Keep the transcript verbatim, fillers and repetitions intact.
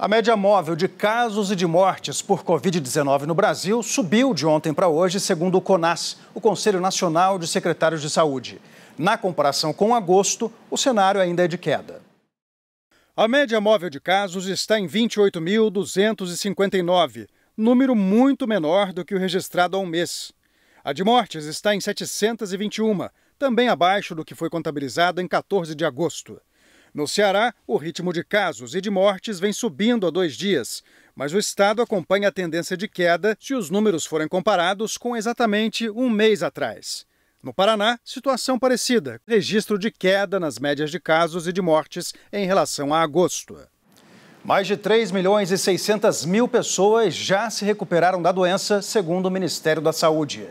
A média móvel de casos e de mortes por covid dezenove no Brasil subiu de ontem para hoje, segundo o CONASS, o Conselho Nacional de Secretários de Saúde. Na comparação com agosto, o cenário ainda é de queda. A média móvel de casos está em vinte e oito mil duzentos e cinquenta e nove, número muito menor do que o registrado há um mês. A de mortes está em setecentos e vinte e um, também abaixo do que foi contabilizado em quatorze de agosto. No Ceará, o ritmo de casos e de mortes vem subindo há dois dias, mas o estado acompanha a tendência de queda se os números forem comparados com exatamente um mês atrás. No Paraná, situação parecida, registro de queda nas médias de casos e de mortes em relação a agosto. Mais de três milhões e seiscentos mil pessoas já se recuperaram da doença, segundo o Ministério da Saúde.